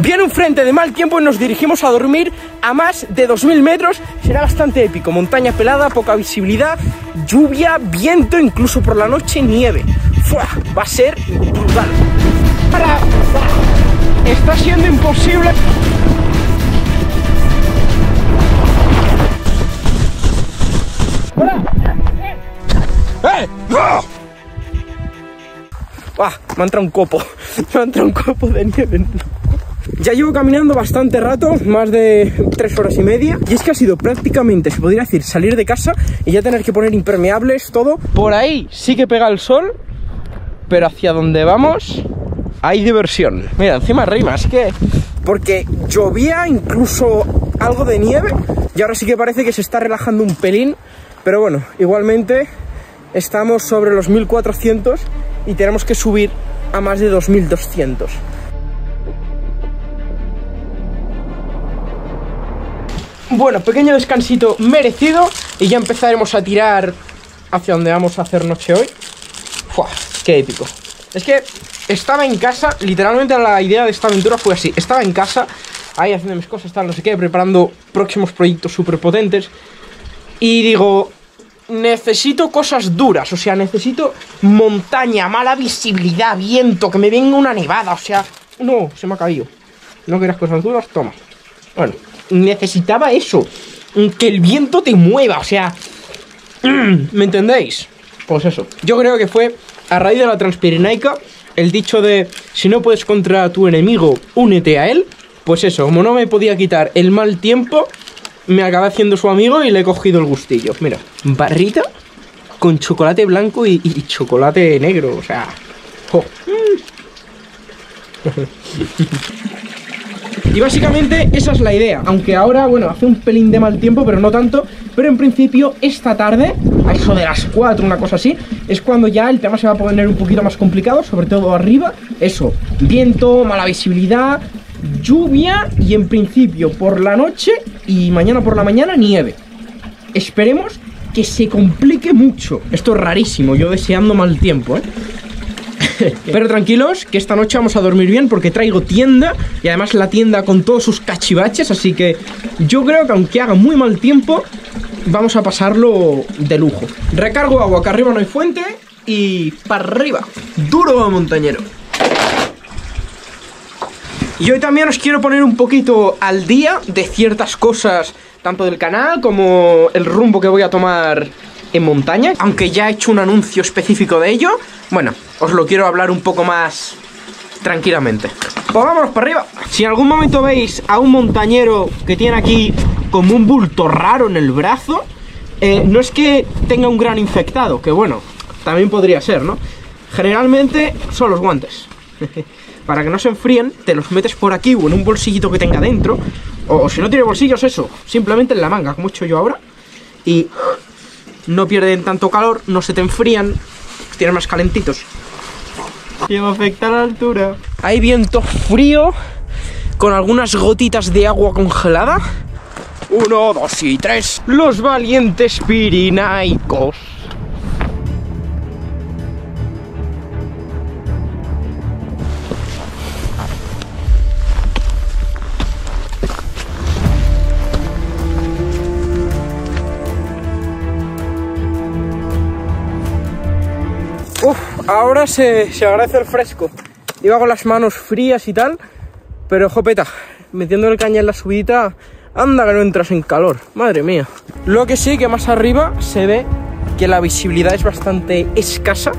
Viene un frente de mal tiempo y nos dirigimos a dormir a más de 2000 metros. Será bastante épico. Montaña pelada, poca visibilidad, lluvia, viento, incluso por la noche nieve. ¡Fua! Va a ser brutal. Está siendo imposible. ¡Eh! ¡No! ¡Ah! Me ha entrado un copo. Me ha entrado un copo de nieve. Ya llevo caminando bastante rato, más de 3 horas y media, y es que ha sido prácticamente, se podría decir, salir de casa y ya tener que poner impermeables, todo. Por ahí sí que pega el sol, pero hacia donde vamos hay diversión. Mira, encima rima, es que... porque llovía, incluso algo de nieve, y ahora sí que parece que se está relajando un pelín. Pero bueno, igualmente estamos sobre los 1400 y tenemos que subir a más de 2200. Bueno, pequeño descansito merecido y ya empezaremos a tirar hacia donde vamos a hacer noche hoy. ¡Fua! ¡Qué épico! Es que estaba en casa, literalmente la idea de esta aventura fue así. Estaba en casa, ahí haciendo mis cosas, tal, no sé qué, preparando próximos proyectos súper potentes. Y digo, necesito cosas duras, o sea, necesito montaña, mala visibilidad, viento, que me venga una nevada, o sea... No, se me ha caído. ¿No querías cosas duras? Toma. Bueno, necesitaba eso, que el viento te mueva, o sea... ¿Me entendéis? Pues eso. Yo creo que fue a raíz de la Transpirenaica, el dicho de, si no puedes contra tu enemigo, únete a él. Pues eso, como no me podía quitar el mal tiempo... me acabé haciendo su amigo y le he cogido el gustillo. Mira, barrita con chocolate blanco y chocolate negro, o sea... Oh. Y básicamente esa es la idea. Aunque ahora, bueno, hace un pelín de mal tiempo, pero no tanto. Pero en principio esta tarde, a eso de las 4, una cosa así, es cuando ya el tema se va a poner un poquito más complicado, sobre todo arriba. Eso, viento, mala visibilidad... lluvia y en principio por la noche y mañana por la mañana nieve. Esperemos que se complique mucho. Esto es rarísimo, yo deseando mal tiempo, ¿eh? Pero tranquilos, que esta noche vamos a dormir bien porque traigo tienda y además la tienda con todos sus cachivaches, así que yo creo que aunque haga muy mal tiempo, vamos a pasarlo de lujo. Recargo agua, que arriba no hay fuente y para arriba. Duro montañero. Y hoy también os quiero poner un poquito al día de ciertas cosas, tanto del canal como el rumbo que voy a tomar en montaña. Aunque ya he hecho un anuncio específico de ello, bueno, os lo quiero hablar un poco más tranquilamente. Pues vámonos para arriba. Si en algún momento veis a un montañero que tiene aquí como un bulto raro en el brazo, no es que tenga un gran infectado, que bueno, también podría ser, ¿no? Generalmente son los guantes. Para que no se enfríen, te los metes por aquí o en un bolsillito que tenga dentro. O si no tiene bolsillos, eso, simplemente en la manga, como he hecho yo ahora. Y no pierden tanto calor, no se te enfrían, los tienes más calentitos. Y me afecta la altura. Hay viento frío, con algunas gotitas de agua congelada. 1, 2 y 3. Los valientes pirenaicos. Ahora se agradece el fresco. Iba con las manos frías y tal, pero jopeta, metiendo el caña en la subidita, anda que no entras en calor, madre mía. Lo que sí que más arriba se ve que la visibilidad es bastante escasa.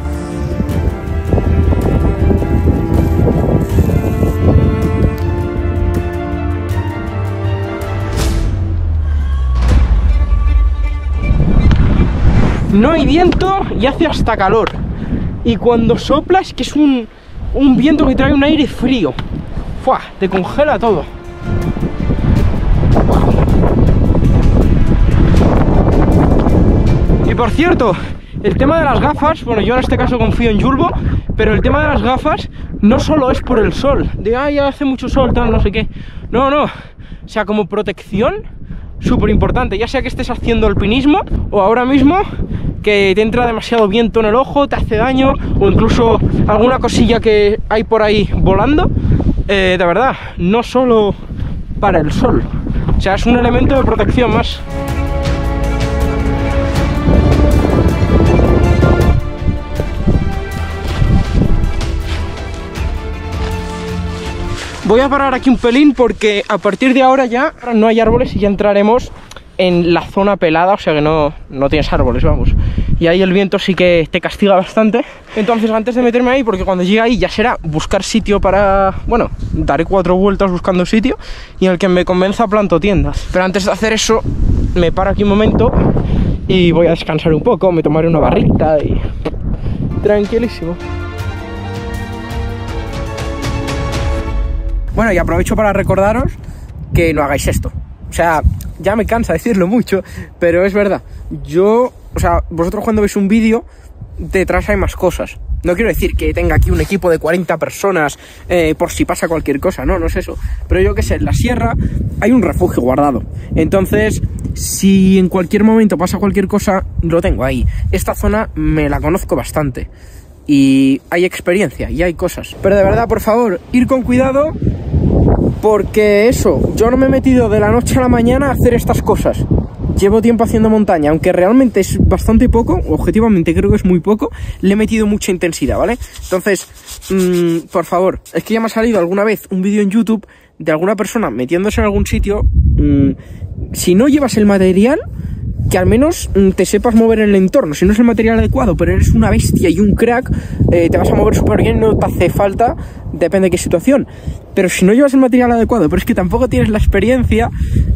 No hay viento y hace hasta calor. Y cuando sopla es que es un viento que trae un aire frío. ¡Fua! Te congela todo. Y por cierto, el tema de las gafas, bueno, yo en este caso confío en Yulbo, pero el tema de las gafas no solo es por el sol, de ah, ya hace mucho sol, tal, no sé qué. No, no, o sea, como protección, súper importante, ya sea que estés haciendo alpinismo o ahora mismo que te entra demasiado viento en el ojo, te hace daño, o incluso alguna cosilla que hay por ahí volando, de verdad, no solo para el sol, o sea, es un elemento de protección más. Voy a parar aquí un pelín porque a partir de ahora ya no hay árboles y ya entraremos en la zona pelada, o sea que no tienes árboles, vamos. Y ahí el viento sí que te castiga bastante. Entonces antes de meterme ahí, porque cuando llegue ahí ya será buscar sitio para... Bueno, daré 4 vueltas buscando sitio y en el que me convenza planto tiendas. Pero antes de hacer eso, me paro aquí un momento y voy a descansar un poco, me tomaré una barrita y... Tranquilísimo. Bueno, y aprovecho para recordaros que no hagáis esto. O sea, ya me cansa decirlo mucho, pero es verdad. Yo, o sea, vosotros cuando veis un vídeo, detrás hay más cosas. No quiero decir que tenga aquí un equipo de 40 personas por si pasa cualquier cosa, no es eso. Pero yo qué sé, en la sierra hay un refugio guardado. Entonces, si en cualquier momento pasa cualquier cosa, lo tengo ahí. Esta zona me la conozco bastante. Y hay experiencia y hay cosas. Pero de verdad, por favor, ir con cuidado, porque eso, yo no me he metido de la noche a la mañana a hacer estas cosas. Llevo tiempo haciendo montaña, aunque realmente es bastante poco, objetivamente creo que es muy poco, le he metido mucha intensidad, ¿vale? Entonces, por favor, es que ya me ha salido alguna vez un vídeo en YouTube de alguna persona metiéndose en algún sitio. Si no llevas el material, que al menos te sepas mover en el entorno. Si no es el material adecuado, pero eres una bestia y un crack, te vas a mover súper bien, no te hace falta, depende de qué situación. Pero si no llevas el material adecuado, pero es que tampoco tienes la experiencia,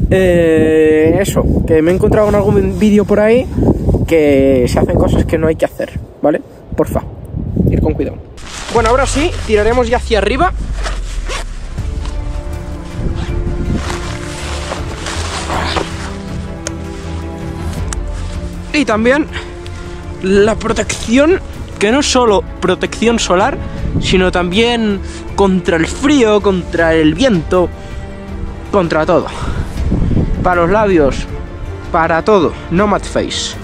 eso, que me he encontrado en algún vídeo por ahí que se hacen cosas que no hay que hacer, ¿vale? Porfa, ir con cuidado. Bueno, ahora sí, tiraremos ya hacia arriba. Y también la protección, que no es solo protección solar, sino también contra el frío, contra el viento, contra todo. Para los labios, para todo. Nomadface.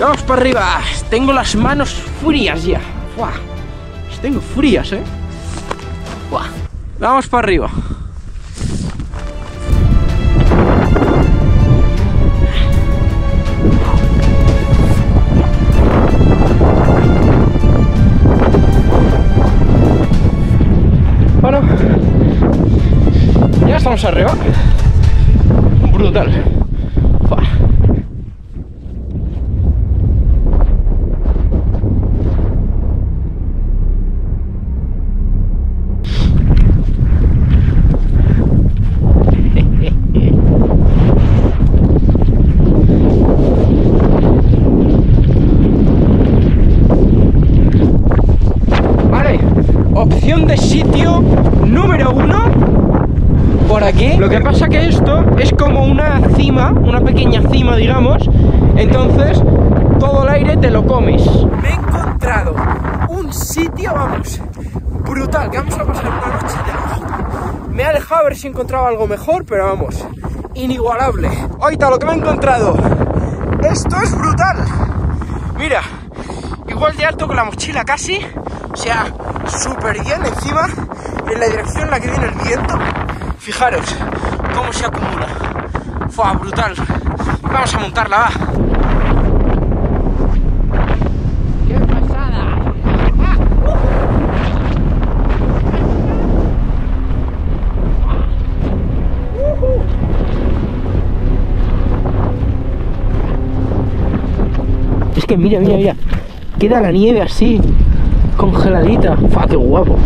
Vamos para arriba. Tengo las manos frías ya. Uah. Las tengo frías, ¿eh? Uah. Vamos para arriba. Estamos arriba, brutal. Uah. Vale, opción de sitio número 1. Por aquí. Lo que pasa que esto es como una cima, una pequeña cima, digamos. Entonces todo el aire te lo comes. Me he encontrado un sitio, vamos, brutal, que vamos a pasar una noche de... Me he alejado a ver si encontraba algo mejor, pero vamos, inigualable. Oita, lo que me he encontrado. Esto es brutal. Mira, igual de alto que la mochila casi. O sea, súper bien encima, en la dirección en la que viene el viento. Fijaros cómo se acumula. Fue brutal. Vamos a montarla, va. ¡Qué pasada! Es que mira, mira, mira. Queda la nieve así, congeladita. ¡Fua, qué guapo!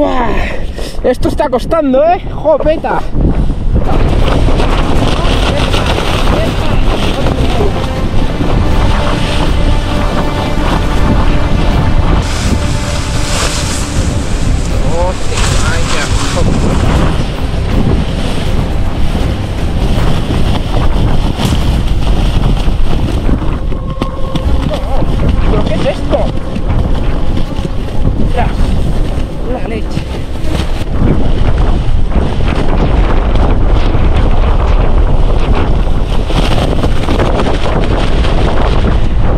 ¡Buah! Esto está costando, ¿eh? ¡Jopeta!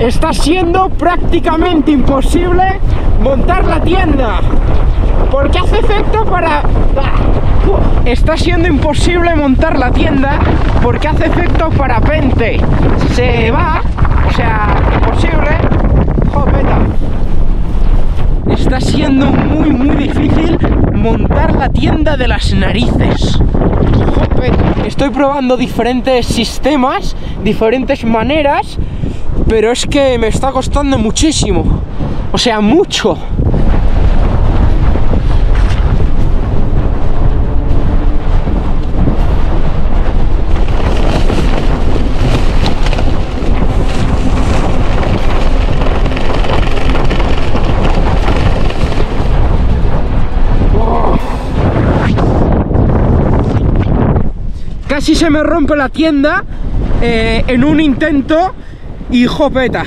Está siendo prácticamente imposible montar la tienda porque hace efecto para... Está siendo imposible montar la tienda porque hace efecto parapente. Se va, o sea, imposible. Jopeta. Está siendo muy, muy difícil montar la tienda de las narices. Jopeta. Estoy probando diferentes sistemas, diferentes maneras. Pero es que me está costando muchísimo. O sea, mucho. Oh. Casi se me rompe la tienda en un intento. Y jopeta.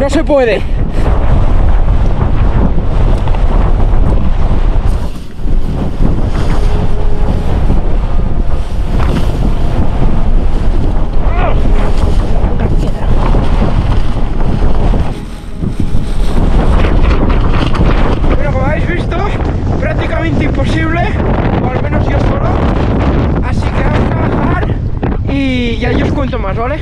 No se puede. Bueno, como habéis visto, prácticamente imposible, o al menos yo solo. Así que vamos a bajar y ya yo os cuento más, ¿vale?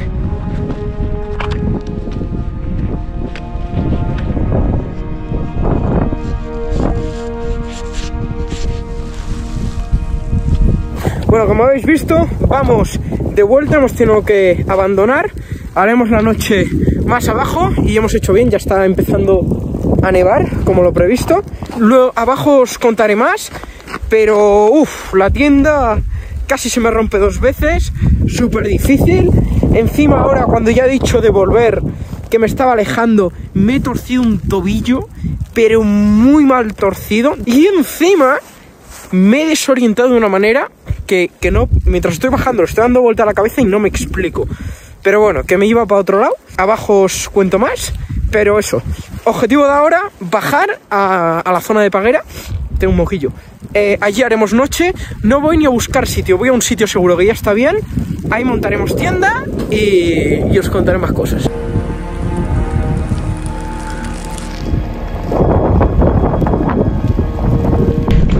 Bueno, como habéis visto, vamos de vuelta, hemos tenido que abandonar, haremos la noche más abajo y hemos hecho bien, ya está empezando a nevar, como lo previsto. Luego abajo os contaré más, pero uff, la tienda casi se me rompe dos veces, súper difícil. Encima ahora, cuando ya he dicho de volver, que me estaba alejando, me he torcido un tobillo, pero muy mal torcido, y encima me he desorientado de una manera... Que no, mientras estoy bajando, le estoy dando vuelta a la cabeza y no me explico. Pero bueno, que me iba para otro lado. Abajo os cuento más, pero eso. Objetivo de ahora, bajar a la zona de Paguera. Tengo un mojillo. Allí haremos noche. No voy ni a buscar sitio, voy a un sitio seguro que ya está bien. Ahí montaremos tienda y os contaré más cosas.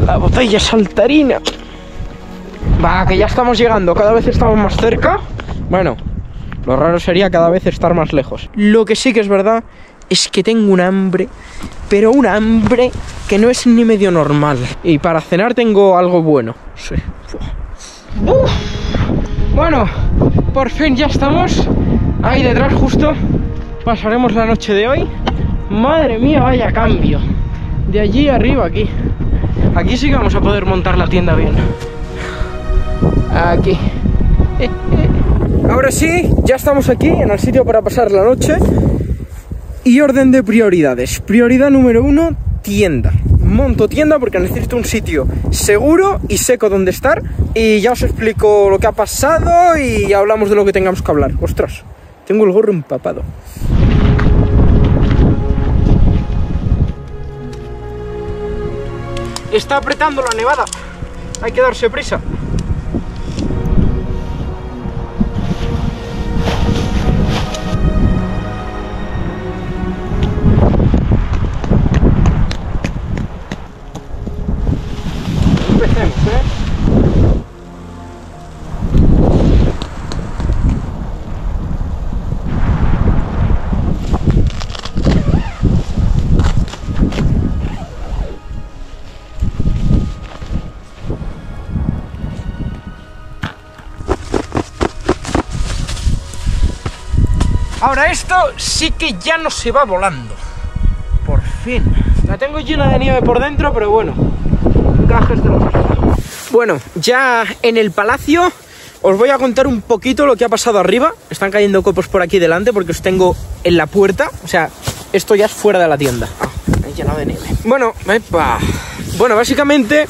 La botella saltarina. Va, que ya estamos llegando, cada vez estamos más cerca. Bueno, lo raro sería cada vez estar más lejos. Lo que sí que es verdad es que tengo un hambre, pero un hambre que no es ni medio normal. Y para cenar tengo algo bueno. Sí. Uf. Bueno, por fin ya estamos. Ahí detrás justo pasaremos la noche de hoy. Madre mía, vaya cambio. De allí arriba aquí. Aquí sí que vamos a poder montar la tienda bien. Aquí. Ahora sí, ya estamos aquí en el sitio para pasar la noche. Y orden de prioridades. Prioridad número 1, tienda. monto tienda porque necesito un sitio seguro y seco donde estar, y ya os explico lo que ha pasado y hablamos de lo que tengamos que hablar. Ostras, tengo el gorro empapado. Está apretando la nevada, hay que darse prisa. Empecemos, Ahora esto sí que ya no se va volando. Por fin. La tengo llena de nieve por dentro, pero bueno. Cajas de los... Bueno, ya en el palacio os voy a contar un poquito lo que ha pasado arriba. Están cayendo copos por aquí delante porque os tengo en la puerta. O sea, esto ya es fuera de la tienda. Ah, me he llenado de nieve. Bueno, epa. Bueno, básicamente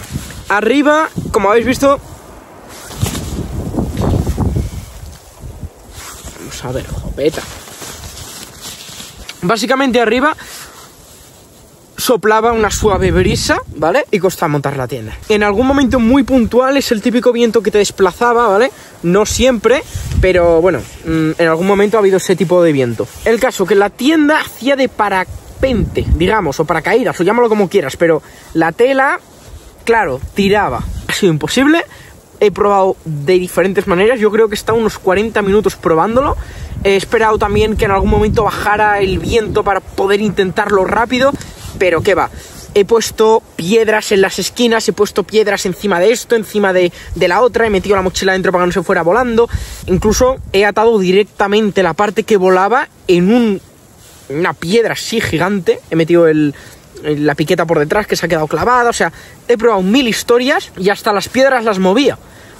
arriba, como habéis visto... Vamos a ver, jopeta. Básicamente arriba soplaba una suave brisa, ¿vale? Y costaba montar la tienda. En algún momento muy puntual es el típico viento que te desplazaba, ¿vale? No siempre, pero bueno, en algún momento ha habido ese tipo de viento. El caso que la tienda hacía de parapente, digamos, o paracaídas, o llámalo como quieras, pero la tela, claro, tiraba. Ha sido imposible. He probado de diferentes maneras. Yo creo que he estado unos 40 minutos probándolo. He esperado también que en algún momento bajara el viento para poder intentarlo rápido, pero qué va. He puesto piedras en las esquinas, he puesto piedras encima de esto, encima de la otra, he metido la mochila dentro para que no se fuera volando. Incluso he atado directamente la parte que volaba en una piedra así gigante. He metido la piqueta por detrás que se ha quedado clavada. O sea, he probado mil historias y hasta las piedras las movía,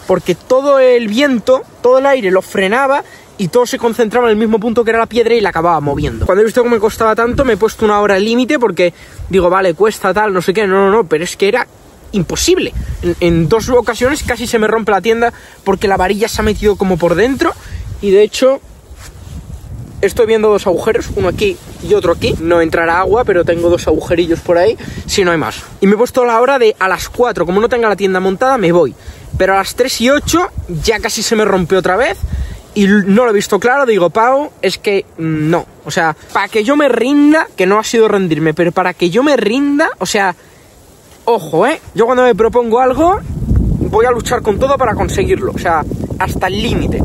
porque todo el viento, todo el aire lo frenaba y todo se concentraba en el mismo punto que era la piedra y la acababa moviendo. Cuando he visto que me costaba tanto, me he puesto una hora límite porque digo, vale, cuesta tal, no sé qué, no, pero es que era imposible. En dos ocasiones casi se me rompe la tienda porque la varilla se ha metido como por dentro, y de hecho... Estoy viendo dos agujeros, uno aquí y otro aquí. No entrará agua, pero tengo dos agujerillos por ahí, si no hay más. Y me he puesto la hora de a las 4, como no tenga la tienda montada, me voy. Pero a las 3:08 ya casi se me rompió otra vez y no lo he visto claro. Digo, Pau, es que no. O sea, para que yo me rinda, que no ha sido rendirme, pero para que yo me rinda, o sea, ojo, ¿eh? Yo cuando me propongo algo, voy a luchar con todo para conseguirlo. O sea, hasta el límite.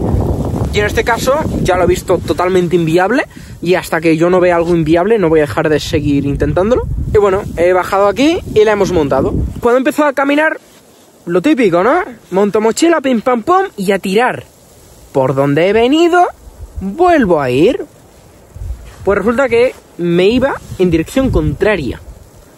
Y en este caso ya lo he visto totalmente inviable, y hasta que yo no vea algo inviable no voy a dejar de seguir intentándolo. Y bueno, he bajado aquí y la hemos montado. Cuando he empezado a caminar, lo típico, ¿no? Monto mochila, pim pam pom, y a tirar. Por donde he venido, vuelvo a ir. Pues resulta que me iba en dirección contraria.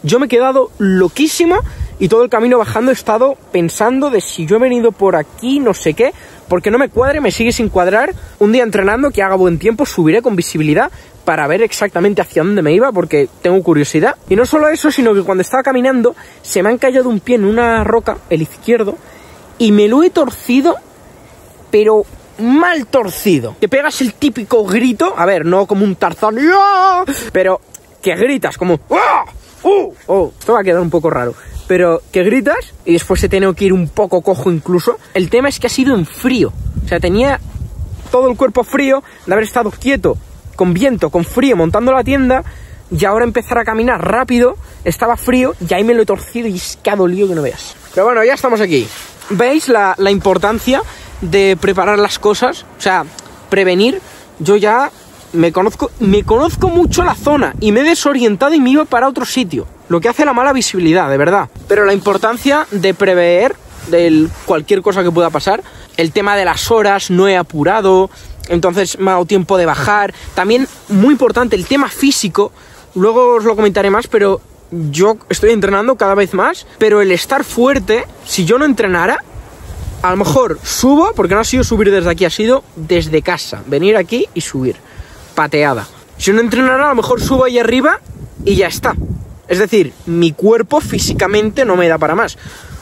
Yo me he quedado loquísimo y todo el camino bajando he estado pensando de si yo he venido por aquí, no sé qué, porque no me cuadre, me sigue sin cuadrar. Un día entrenando, que haga buen tiempo, subiré con visibilidad para ver exactamente hacia dónde me iba, porque tengo curiosidad. Y no solo eso, sino que cuando estaba caminando se me ha encallado un pie en una roca, el izquierdo, y me lo he torcido, pero mal torcido. Te pegas el típico grito, a ver, no como un Tarzán, pero que gritas como... Oh, esto va a quedar un poco raro, pero que gritas y después se tiene que ir un poco cojo incluso. El tema es que ha sido en frío, o sea, tenía todo el cuerpo frío de haber estado quieto, con viento, con frío, montando la tienda, y ahora empezar a caminar rápido, estaba frío, y ahí me lo he torcido y es que ha dolido que no veas. Pero bueno, ya estamos aquí. ¿Veis la importancia de preparar las cosas? O sea, prevenir. Yo ya... Me conozco mucho la zona y me he desorientado y me iba para otro sitio. Lo que hace la mala visibilidad, de verdad. Pero la importancia de prever de cualquier cosa que pueda pasar. El tema de las horas, no he apurado, entonces me ha dado tiempo de bajar. También, muy importante, el tema físico. Luego os lo comentaré más, pero yo estoy entrenando cada vez más. Pero el estar fuerte, si yo no entrenara... A lo mejor subo, porque no ha sido subir desde aquí, ha sido desde casa. Venir aquí y subir. Pateada. Si no entrenara, a lo mejor subo ahí arriba y ya está. Es decir, mi cuerpo físicamente no me da para más.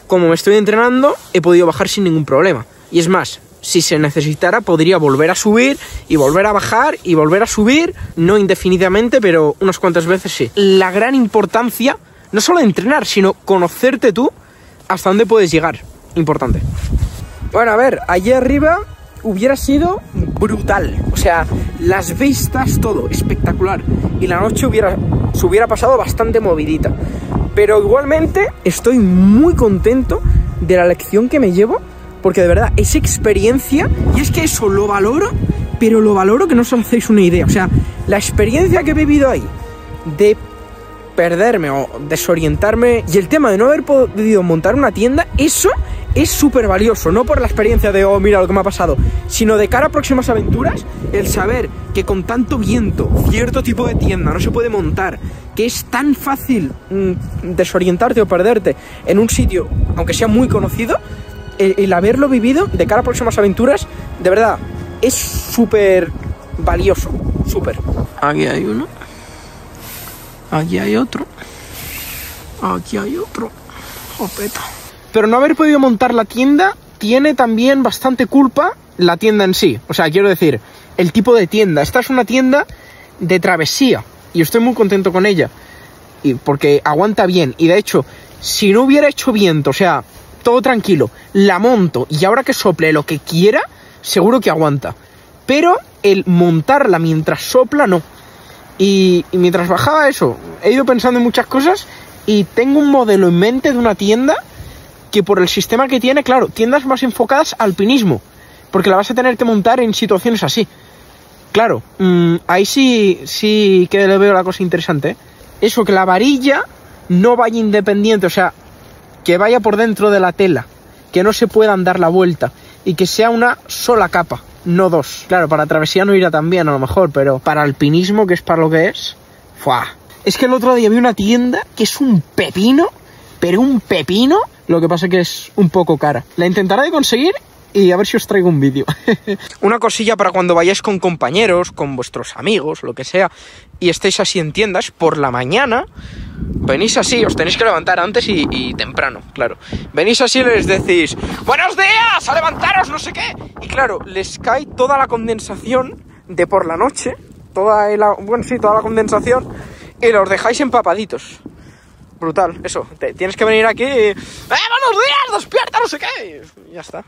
Como me estoy entrenando, he podido bajar sin ningún problema. Y es más, si se necesitara, podría volver a subir y volver a bajar y volver a subir, no indefinidamente, pero unas cuantas veces sí. La gran importancia, no solo de entrenar, sino conocerte tú hasta dónde puedes llegar. Importante. Bueno, a ver, allí arriba hubiera sido brutal. O sea, las vistas, todo, espectacular. Y la noche se hubiera pasado bastante movidita. Pero igualmente estoy muy contento de la lección que me llevo, porque de verdad es experiencia, y es que eso lo valoro, pero lo valoro que no os hacéis una idea. O sea, la experiencia que he vivido ahí, de perderme o desorientarme, y el tema de no haber podido montar una tienda, eso es súper valioso, no por la experiencia de, oh, mira lo que me ha pasado, sino de cara a próximas aventuras, el saber que con tanto viento, cierto tipo de tienda no se puede montar, que es tan fácil desorientarte o perderte en un sitio, aunque sea muy conocido. El haberlo vivido de cara a próximas aventuras, de verdad, es súper valioso, súper. Aquí hay uno. Aquí hay otro. Aquí hay otro. Jopeta. Pero no haber podido montar la tienda tiene también bastante culpa la tienda en sí. O sea, quiero decir, el tipo de tienda. Esta es una tienda de travesía y estoy muy contento con ella, y porque aguanta bien. Y de hecho, si no hubiera hecho viento, o sea, todo tranquilo, la monto y ahora que sople lo que quiera, seguro que aguanta. Pero el montarla mientras sopla, no. Y mientras bajaba eso, he ido pensando en muchas cosas y tengo un modelo en mente de una tienda que por el sistema que tiene, claro, tiendas más enfocadas al alpinismo, porque la vas a tener que montar en situaciones así. Claro, ahí sí que le veo la cosa interesante, ¿eh? Eso, que la varilla no vaya independiente, o sea, que vaya por dentro de la tela, que no se puedan dar la vuelta y que sea una sola capa, no dos. Claro, para travesía no irá tan bien a lo mejor, pero para alpinismo, que es para lo que es, ¡fua! Es que el otro día vi una tienda que es un pepino, pero un pepino, lo que pasa que es un poco cara. La intentaré de conseguir y a ver si os traigo un vídeo. Una cosilla para cuando vayáis con compañeros, con vuestros amigos, lo que sea, y estéis así en tiendas, por la mañana venís así, os tenéis que levantar antes y temprano, claro. Venís así y les decís, ¡buenos días! ¡A levantaros! No sé qué. Y claro, les cae toda la condensación de por la noche, toda la condensación, y los dejáis empapaditos. Brutal, eso. Tienes que venir aquí y, ¡eh, buenos días! ¡Despierta! No sé qué. Y ya está.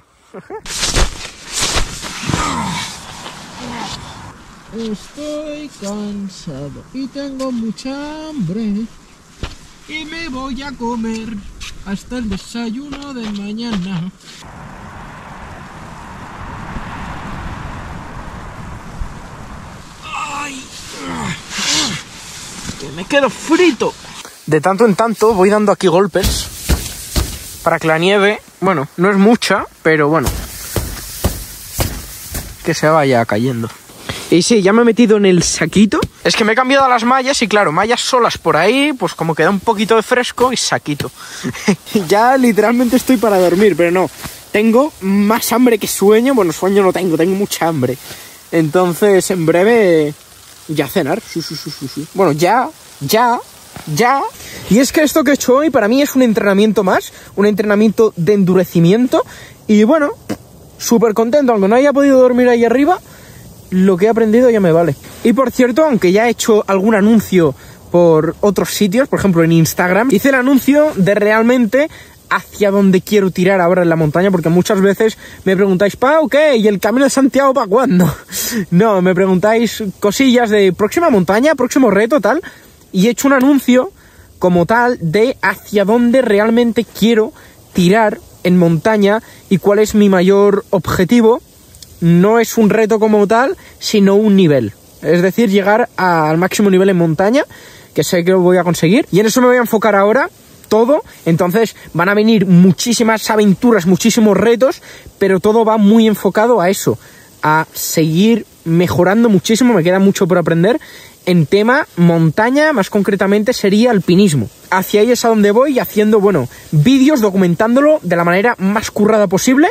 Estoy cansado y tengo mucha hambre y me voy a comer hasta el desayuno de mañana. Ay, que me quedo frito. De tanto en tanto voy dando aquí golpes para que la nieve, bueno, no es mucha, pero bueno, que se vaya cayendo. Y sí, ya me he metido en el saquito. Es que me he cambiado a las mallas y claro, mallas solas por ahí, pues como queda un poquito de fresco, y saquito. Ya literalmente estoy para dormir, pero no. Tengo más hambre que sueño. Bueno, sueño no tengo, tengo mucha hambre. Entonces, en breve, ya cenar. Sí. Bueno, ya. Y es que esto que he hecho hoy para mí es un entrenamiento más, un entrenamiento de endurecimiento. Y bueno, súper contento, aunque no haya podido dormir ahí arriba, lo que he aprendido ya me vale. Y por cierto, aunque ya he hecho algún anuncio por otros sitios, por ejemplo en Instagram, hice el anuncio de realmente hacia dónde quiero tirar ahora en la montaña, porque muchas veces me preguntáis, Pau, ¿qué? ¿Y el Camino de Santiago para cuándo? No, me preguntáis cosillas de próxima montaña, próximo reto, tal, y he hecho un anuncio como tal de hacia dónde realmente quiero tirar en montaña y cuál es mi mayor objetivo. No es un reto como tal, sino un nivel. Es decir, llegar al máximo nivel en montaña, que sé que lo voy a conseguir. Y en eso me voy a enfocar ahora todo. Entonces van a venir muchísimas aventuras, muchísimos retos, pero todo va muy enfocado a eso, a seguir mejorando muchísimo. Me queda mucho por aprender en tema montaña, más concretamente sería alpinismo. Hacia ahí es a donde voy, haciendo, bueno, vídeos, documentándolo de la manera más currada posible.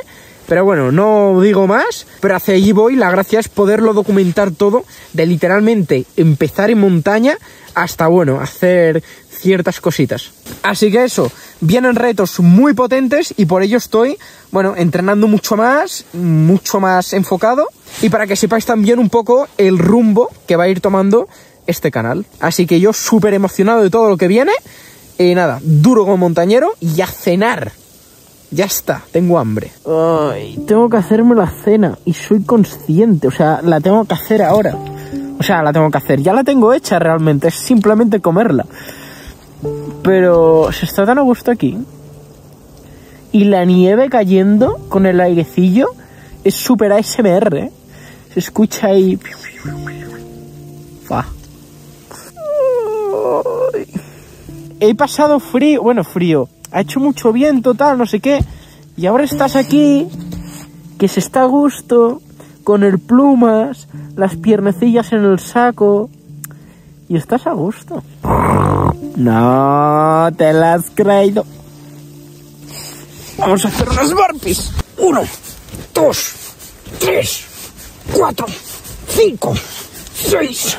Pero bueno, no digo más, pero hacia allí voy. La gracia es poderlo documentar todo, de literalmente empezar en montaña hasta, bueno, hacer ciertas cositas. Así que eso, vienen retos muy potentes y por ello estoy, bueno, entrenando mucho más enfocado, y para que sepáis también un poco el rumbo que va a ir tomando este canal. Así que yo súper emocionado de todo lo que viene. Nada, duro como montañero y a cenar. Ya está, tengo hambre. Ay, tengo que hacerme la cena y soy consciente, o sea, la tengo que hacer ahora. O sea, la tengo que hacer, ya la tengo hecha realmente, es simplemente comerla. Pero se está tan a gusto aquí. Y la nieve cayendo con el airecillo es súper ASMR, ¿eh? Se escucha ahí... Fa. He pasado frío, bueno, frío. Ha hecho mucho viento, tal, no sé qué. Y ahora estás aquí, que se está a gusto, con el plumas, las piernecillas en el saco. Y estás a gusto. No te la has creído. Vamos a hacer unas burpees. 1, 2, 3, 4, 5, 6,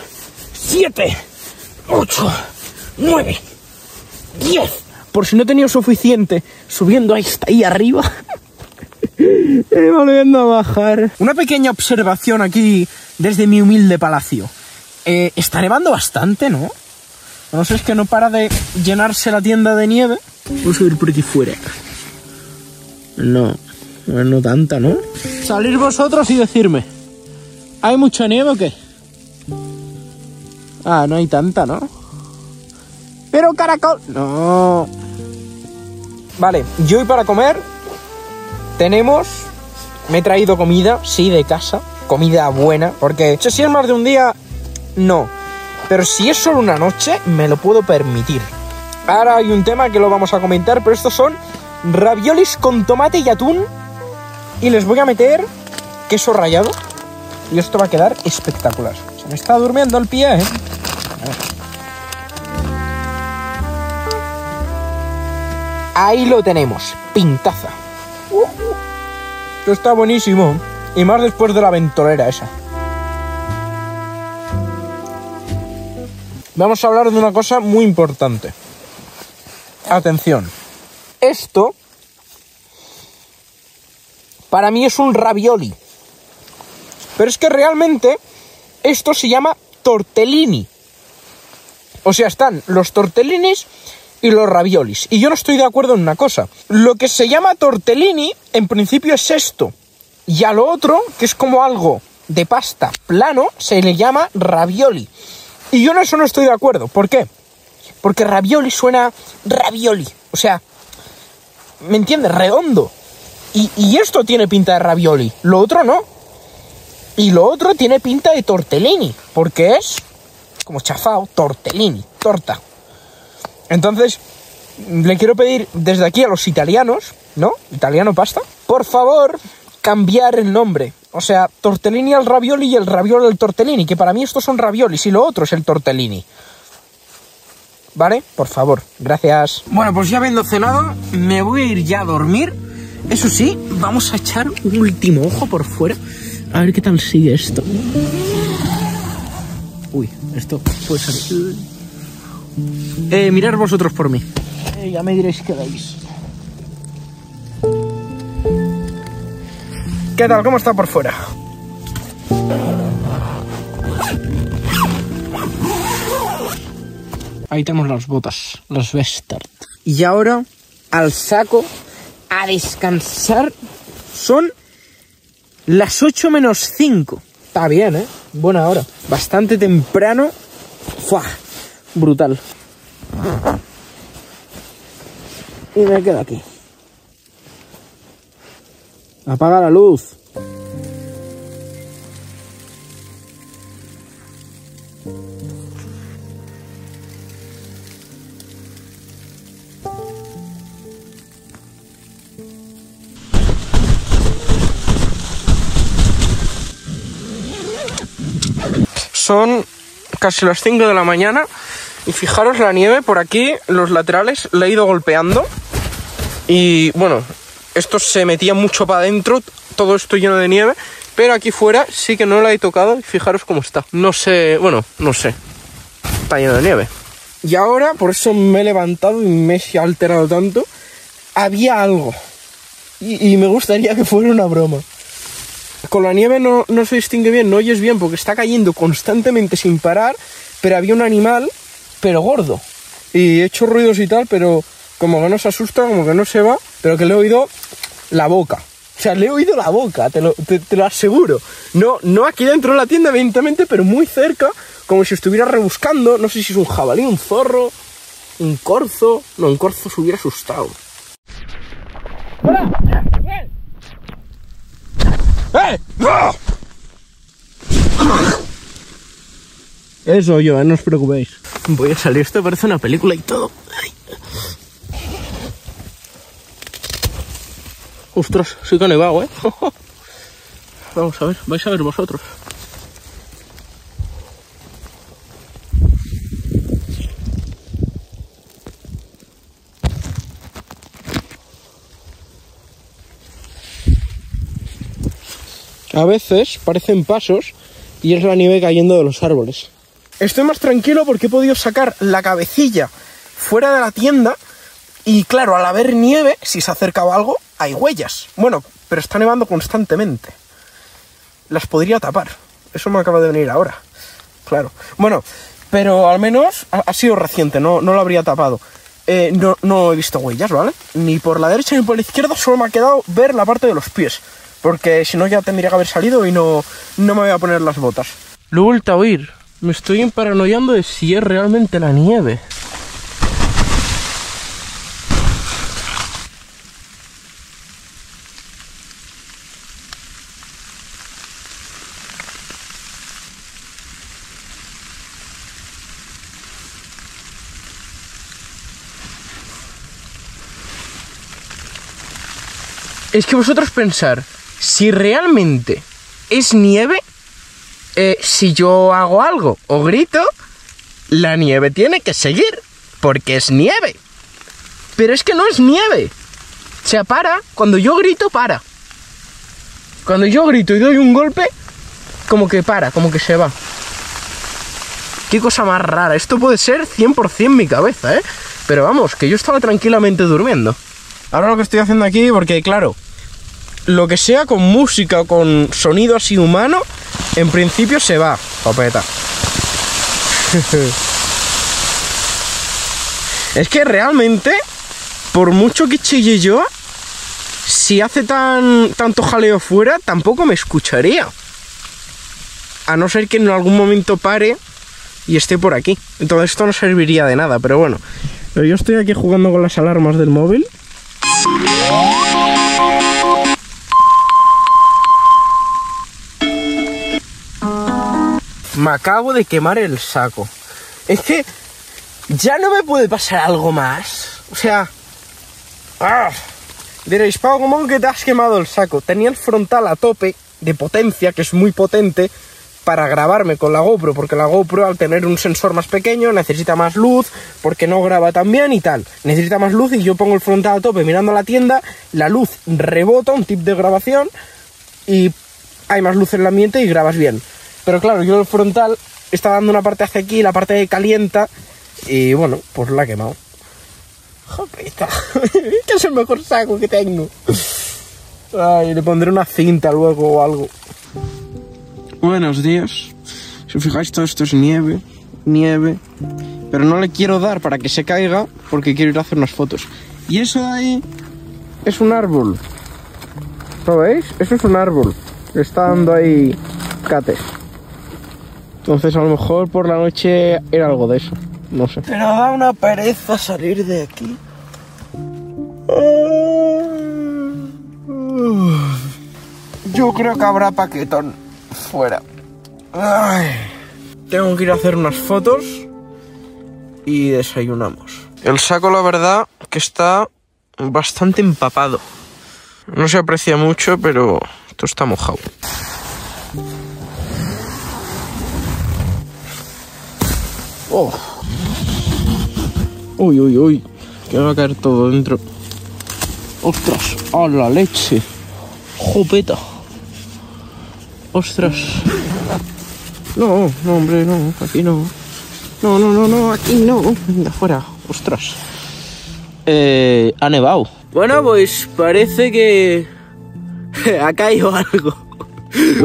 7, 8, 9, 10. Por si no he tenido suficiente subiendo hasta ahí arriba y volviendo a bajar. Una pequeña observación aquí desde mi humilde palacio. Está nevando bastante, ¿no? No sé, es que no para de llenarse la tienda de nieve. Vamos a ir por aquí fuera. No, no tanta, ¿no? Salir vosotros y decirme, ¿hay mucha nieve o qué? Ah, no hay tanta, ¿no? Pero caracol... No... Vale, yo hoy para comer tenemos... Me he traído comida, sí, de casa. Comida buena, porque si es más de un día, no. Pero si es solo una noche, me lo puedo permitir. Ahora hay un tema que lo vamos a comentar, pero estos son raviolis con tomate y atún. Y les voy a meter queso rallado. Y esto va a quedar espectacular. Se me está durmiendo el pie, ¿eh? Ahí lo tenemos, pintaza. Esto está buenísimo. Y más después de la ventolera esa. Vamos a hablar de una cosa muy importante. Atención. Esto, para mí es un ravioli. Pero es que realmente esto se llama tortellini. O sea, están los tortellinis y los raviolis. Y yo no estoy de acuerdo en una cosa. Lo que se llama tortellini, en principio, es esto. Y a lo otro, que es como algo de pasta plano, se le llama ravioli. Y yo en eso no estoy de acuerdo. ¿Por qué? Porque ravioli suena ravioli. O sea, ¿me entiendes? Redondo. Y esto tiene pinta de ravioli. Lo otro no. Y lo otro tiene pinta de tortellini. Porque es, como chafao, tortellini. Torta. Entonces, le quiero pedir desde aquí a los italianos, ¿no? Italiano pasta. Por favor, cambiar el nombre. O sea, tortellini al ravioli y el ravioli al tortellini. Que para mí estos son raviolis y lo otro es el tortellini. ¿Vale? Por favor, gracias. Bueno, pues ya habiendo cenado, me voy a ir ya a dormir. Eso sí, vamos a echar un último ojo por fuera. A ver qué tal sigue esto. Uy, esto puede salir... mirar vosotros por mí. Ya me diréis qué dais. ¿Qué tal? ¿Cómo está por fuera? Ahí tenemos las botas, las Vestard. Y ahora, al saco, a descansar. Son las 8 menos 5. Está bien, ¿eh? Buena hora. Bastante temprano. ¡Fua! Brutal. Y me quedo aquí. Apaga la luz. Son casi las 5 de la mañana. Y fijaros la nieve por aquí, los laterales, le he ido golpeando. Y bueno, esto se metía mucho para adentro, todo esto lleno de nieve. Pero aquí fuera sí que no la he tocado y fijaros cómo está. No sé, bueno, no sé. Está lleno de nieve. Y ahora, por eso me he levantado y me he alterado tanto. Había algo. Y me gustaría que fuera una broma. Con la nieve no se distingue bien, no oyes bien, porque está cayendo constantemente sin parar. Pero había un animal, pero gordo. Y he hecho ruidos y tal, pero como que no se asusta, como que no se va. Pero que le he oído la boca. O sea, le he oído la boca, te lo aseguro. No aquí dentro de la tienda, evidentemente, pero muy cerca, como si estuviera rebuscando. No sé si es un jabalí, un zorro, un corzo. No, un corzo se hubiera asustado. ¡Hola! ¡Eh! ¡Eh! ¡Oh! Eso yo, no os preocupéis. Voy a salir, esto parece una película y todo. Ay. Ostras, sí que ha nevado, ¿eh? Vamos a ver, vais a ver vosotros. A veces parecen pasos y es la nieve cayendo de los árboles. Estoy más tranquilo porque he podido sacar la cabecilla fuera de la tienda. Y claro, al haber nieve, si se acercaba algo, hay huellas. Bueno, pero está nevando constantemente. Las podría tapar. Eso me acaba de venir ahora. Claro. Bueno, pero al menos ha sido reciente, no lo habría tapado. No he visto huellas, ¿vale? Ni por la derecha ni por la izquierda, solo me ha quedado ver la parte de los pies. Porque si no ya tendría que haber salido y no me voy a poner las botas. Lo he vuelto a oír. Me estoy emparanoiando de si es realmente la nieve. Es que vosotros pensar, si realmente es nieve, si yo hago algo o grito, la nieve tiene que seguir, porque es nieve. Pero es que no es nieve. O sea, para, cuando yo grito, para. Cuando yo grito y doy un golpe, como que para, como que se va. Qué cosa más rara, esto puede ser 100% mi cabeza, ¿eh? Pero vamos, que yo estaba tranquilamente durmiendo. Ahora lo que estoy haciendo aquí, porque claro, lo que sea con música o con sonido así humano, en principio se va, papeta. Es que realmente, por mucho que chille yo, si hace tanto jaleo fuera, tampoco me escucharía. A no ser que en algún momento pare y esté por aquí. Entonces esto no serviría de nada, pero bueno. Pero yo estoy aquí jugando con las alarmas del móvil. Me acabo de quemar el saco. Es que ya no me puede pasar algo más. O sea... ¡ah! Diréis, Pau, ¿cómo que te has quemado el saco? Tenía el frontal a tope de potencia, que es muy potente, para grabarme con la GoPro. Porque la GoPro, al tener un sensor más pequeño, necesita más luz, porque no graba tan bien y tal. Necesita más luz y yo pongo el frontal a tope mirando a la tienda, la luz rebota, un tip de grabación, y hay más luz en el ambiente y grabas bien. Pero claro, yo el frontal está dando una parte hacia aquí, la parte de calienta, y bueno, pues la he quemado. ¡Jopeta! Este es el mejor saco que tengo. Ay, le pondré una cinta luego o algo. Buenos días. Si os fijáis, todo esto es nieve, nieve. Pero no le quiero dar para que se caiga, porque quiero ir a hacer unas fotos. Y eso de ahí es un árbol. ¿Lo veis? Eso es un árbol. Le está dando ahí cate. Entonces a lo mejor por la noche era algo de eso, no sé. Pero da una pereza salir de aquí. Yo creo que habrá paquetón fuera. Ay. Tengo que ir a hacer unas fotos y desayunamos. El saco, la verdad, que está bastante empapado. No se aprecia mucho, pero esto está mojado. Oh. Uy, uy, uy, que va a caer todo dentro. Ostras, a la leche. Jopeta. Ostras. No, no, hombre, no, aquí no. No, no, no, no, aquí no. De afuera, ostras. Ha nevado. Bueno, pues parece que ha caído algo.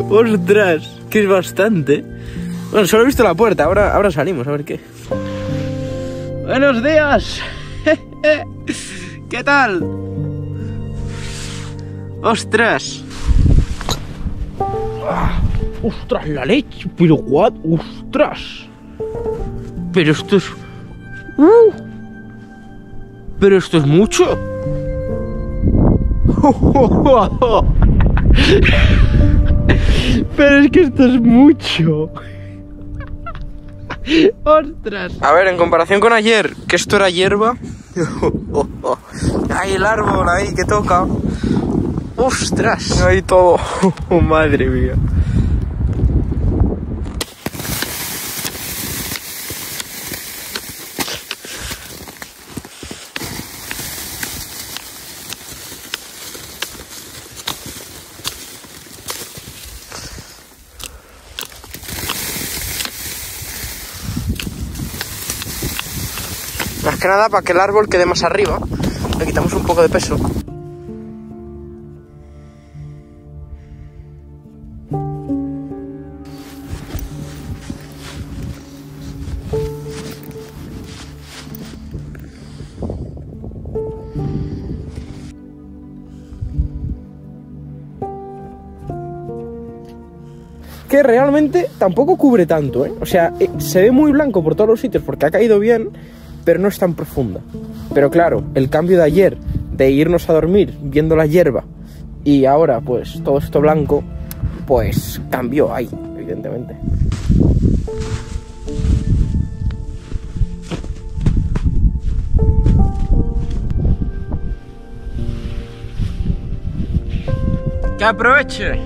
Ostras, que es bastante. Bueno, solo he visto la puerta, ahora salimos a ver qué. ¡Buenos días! ¿Qué tal? ¡Ostras! ¡Ostras, la leche! ¡Pero what! ¡Ostras! Pero esto es... ¡Pero esto es mucho! ¡Pero es que esto es mucho! ¡Ostras! A ver, en comparación con ayer, que esto era hierba. ¡Ay, el árbol ahí que toca! ¡Ostras! Ahí todo. ¡Oh, madre mía! Más que nada para que el árbol quede más arriba. Le quitamos un poco de peso. Que realmente tampoco cubre tanto, ¿eh? O sea, se ve muy blanco por todos los sitios porque ha caído bien, pero no es tan profunda. Pero claro, el cambio de ayer, de irnos a dormir viendo la hierba, y ahora pues todo esto blanco, pues cambió ahí, evidentemente. ¡Que aproveche!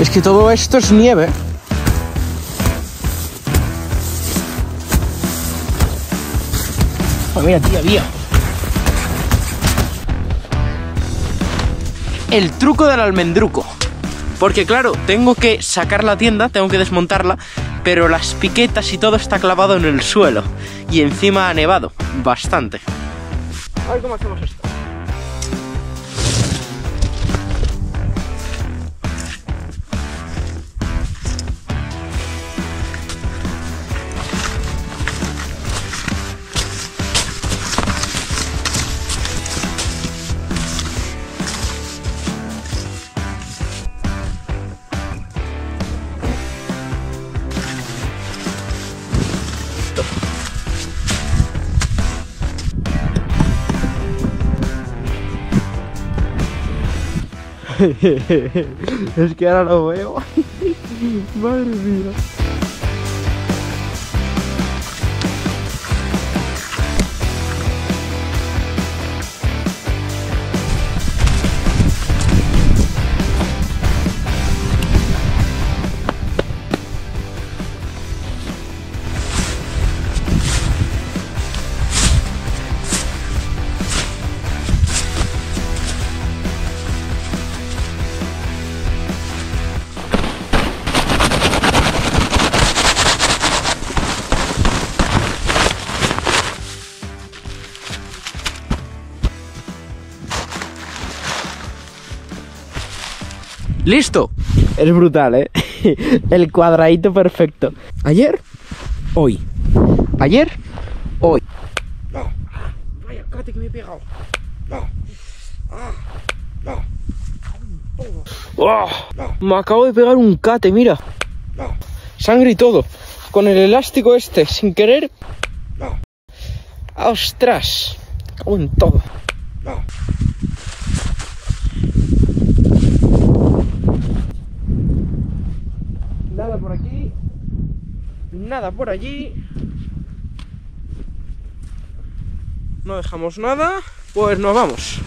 Es que todo esto es nieve. Oh, mira, tía, vía. El truco del almendruco. Porque claro, tengo que sacar la tienda, tengo que desmontarla, pero las piquetas y todo está clavado en el suelo. Y encima ha nevado bastante. A ver cómo hacemos esto. Es que ahora lo veo. Madre mía. ¡Listo! Es brutal, ¿eh? El cuadradito perfecto. Ayer, hoy. Ayer, hoy. No. Vaya, cate que me he pegado. No. Ah. No. Oh. No. Me acabo de pegar un cate, mira. No. Sangre y todo. Con el elástico este, sin querer. No. ¡Ostras! Me cago en todo. No. Nada por aquí, nada por allí. No dejamos nada, pues nos vamos.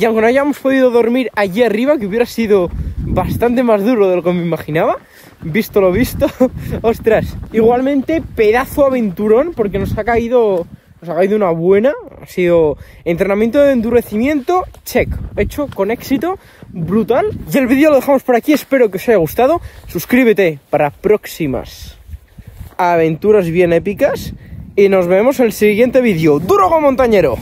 Y aunque no hayamos podido dormir allí arriba, que hubiera sido bastante más duro de lo que me imaginaba, visto lo visto, ostras, igualmente pedazo aventurón, porque nos ha caído una buena. Ha sido entrenamiento de endurecimiento, check, hecho con éxito, brutal. Y el vídeo lo dejamos por aquí, espero que os haya gustado. Suscríbete para próximas aventuras bien épicas y nos vemos en el siguiente vídeo. ¡Duro como montañero!